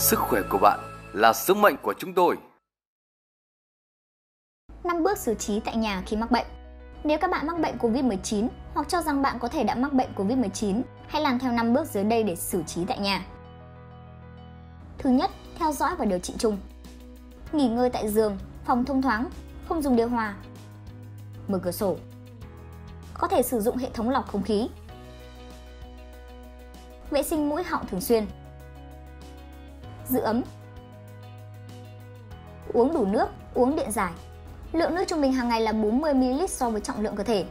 Sức khỏe của bạn là sứ mệnh của chúng tôi. 5 bước xử trí tại nhà khi mắc bệnh. Nếu các bạn mắc bệnh Covid-19 hoặc cho rằng bạn có thể đã mắc bệnh Covid-19, hãy làm theo 5 bước dưới đây để xử trí tại nhà. Thứ nhất, theo dõi và điều trị chung. Nghỉ ngơi tại giường, phòng thông thoáng, không dùng điều hòa. Mở cửa sổ. Có thể sử dụng hệ thống lọc không khí. Vệ sinh mũi họng thường xuyên. Giữ ấm. Uống đủ nước, uống điện giải. Lượng nước trung bình hàng ngày là 40 ml so với trọng lượng cơ thể.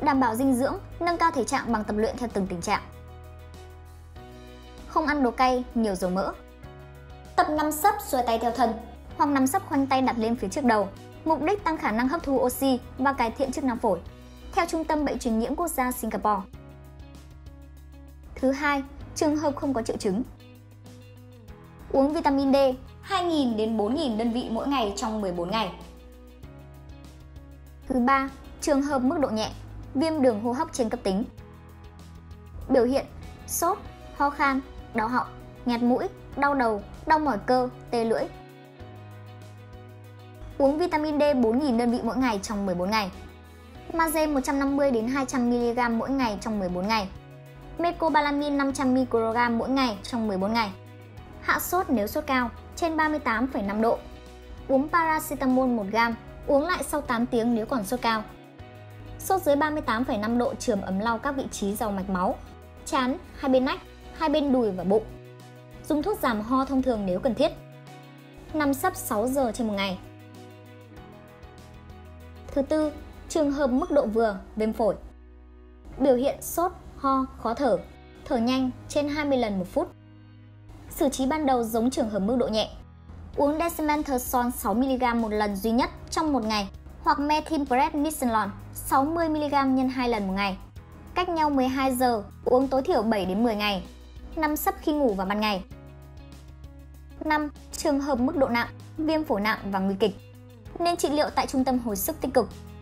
Đảm bảo dinh dưỡng, nâng cao thể trạng bằng tập luyện theo từng tình trạng. Không ăn đồ cay, nhiều dầu mỡ. Tập nằm sấp xuôi tay theo thân hoặc nằm sấp khoanh tay đặt lên phía trước đầu, mục đích tăng khả năng hấp thu oxy và cải thiện chức năng phổi, theo Trung tâm Bệnh truyền nhiễm quốc gia Singapore. Thứ hai, trường hợp không có triệu chứng. Uống vitamin D 2.000 đến 4.000 đơn vị mỗi ngày trong 14 ngày. Thứ ba, trường hợp mức độ nhẹ, viêm đường hô hấp trên cấp tính. Biểu hiện: sốt, ho khan, đau họng, nghẹt mũi, đau đầu, đau mỏi cơ, tê lưỡi. Uống vitamin D 4.000 đơn vị mỗi ngày trong 14 ngày. Magie 150 đến 200 mg mỗi ngày trong 14 ngày. Mecobalamin 500 microgram mỗi ngày trong 14 ngày. Hạ sốt nếu sốt cao trên 38,5 độ. Uống paracetamol 1g, uống lại sau 8 tiếng nếu còn sốt cao. Sốt dưới 38,5 độ chườm ấm lau các vị trí giàu mạch máu, trán, hai bên nách, hai bên đùi và bụng. Dùng thuốc giảm ho thông thường nếu cần thiết. Nằm sấp 6 giờ trên một ngày. Thứ tư, trường hợp mức độ vừa, viêm phổi. Biểu hiện sốt, ho, khó thở, thở nhanh trên 20 lần một phút. Xử trí ban đầu giống trường hợp mức độ nhẹ. Uống desamethasone 6 mg một lần duy nhất trong một ngày hoặc methylprednisolone 60 mg x 2 lần một ngày. Cách nhau 12 giờ, uống tối thiểu 7 đến 10 ngày. Nằm sấp khi ngủ vào ban ngày. 5. Trường hợp mức độ nặng, viêm phổi nặng và nguy kịch. Nên trị liệu tại Trung tâm Hồi sức Tích cực.